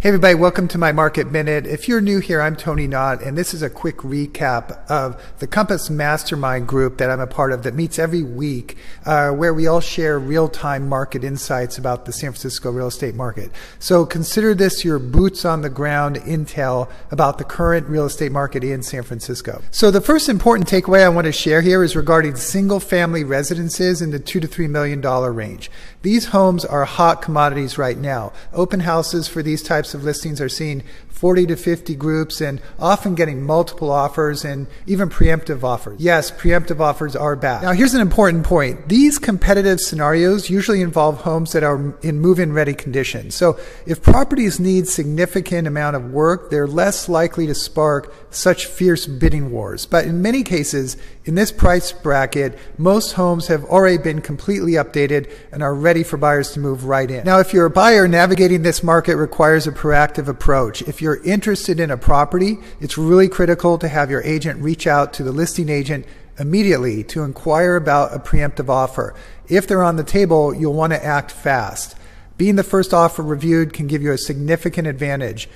Hey everybody, welcome to my Market Minute. If you're new here, I'm Tony Knott, and this is a quick recap of the Compass Mastermind group that I'm a part of that meets every week, where we all share real-time market insights about the San Francisco real estate market. So consider this your boots on the ground intel about the current real estate market in San Francisco. So the first important takeaway I want to share here is regarding single-family residences in the $2 to $3 million range. These homes are hot commodities right now. Open houses for these types of listings are seeing 40 to 50 groups and often getting multiple offers and even preemptive offers. Yes, preemptive offers are back. Now here's an important point. These competitive scenarios usually involve homes that are in move-in ready condition. So if properties need significant amount of work, they're less likely to spark such fierce bidding wars. But in many cases, in this price bracket, most homes have already been completely updated and are ready for buyers to move right in. Now if you're a buyer, navigating this market requires a proactive approach. If you're interested in a property, it's really critical to have your agent reach out to the listing agent immediately to inquire about a preemptive offer. If they're on the table, you'll want to act fast. Being the first offer reviewed can give you a significant advantage,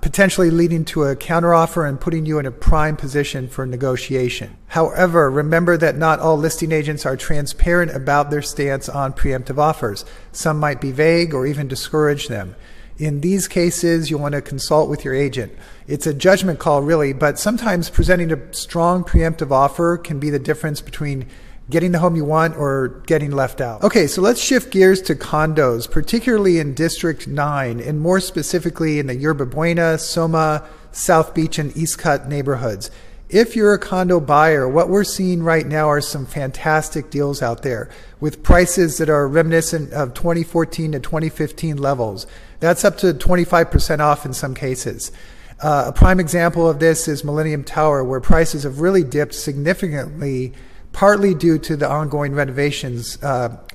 potentially leading to a counteroffer and putting you in a prime position for negotiation. However, remember that not all listing agents are transparent about their stance on preemptive offers. Some might be vague or even discourage them. In these cases, you'll want to consult with your agent. It's a judgment call, really, but sometimes presenting a strong preemptive offer can be the difference between getting the home you want or getting left out. Okay, so let's shift gears to condos, particularly in District 9, and more specifically in the Yerba Buena, Soma, South Beach, and East Cut neighborhoods. If you're a condo buyer, what we're seeing right now are some fantastic deals out there with prices that are reminiscent of 2014 to 2015 levels. That's up to 25% off in some cases. A prime example of this is Millennium Tower, where prices have really dipped significantly, partly due to the ongoing renovations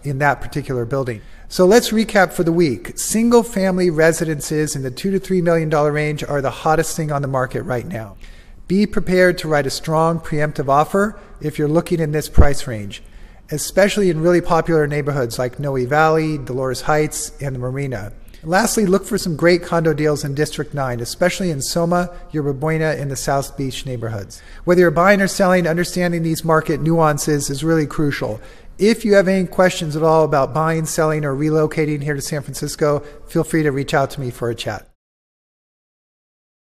in that particular building. So let's recap for the week. Single family residences in the $2 to $3 million range are the hottest thing on the market right now. Be prepared to write a strong preemptive offer if you're looking in this price range, especially in really popular neighborhoods like Noe Valley, Dolores Heights, and the Marina. And lastly, look for some great condo deals in District 9, especially in Soma, Yerba Buena, and the South Beach neighborhoods. Whether you're buying or selling, understanding these market nuances is really crucial. If you have any questions at all about buying, selling, or relocating here to San Francisco, feel free to reach out to me for a chat.